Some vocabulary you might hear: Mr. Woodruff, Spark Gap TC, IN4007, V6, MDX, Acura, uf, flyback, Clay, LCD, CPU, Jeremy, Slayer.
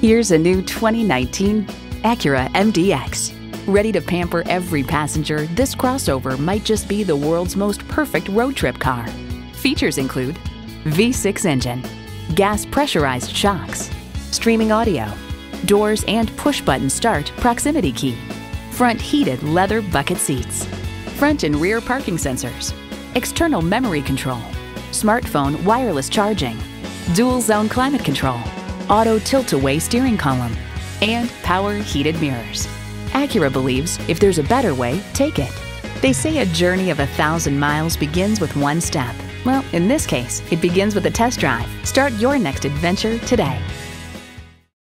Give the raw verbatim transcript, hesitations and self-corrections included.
Here's a new twenty nineteen Acura M D X. Ready to pamper every passenger, this crossover might just be the world's most perfect road trip car. Features include V six engine, gas pressurized shocks, streaming audio, doors and push-button start proximity key, front heated leather bucket seats, front and rear parking sensors, external memory control, smartphone wireless charging, dual zone climate control, auto tilt-away steering column, and power heated mirrors. Acura believes if there's a better way, take it. They say a journey of a thousand miles begins with one step. Well, in this case, it begins with a test drive. Start your next adventure today.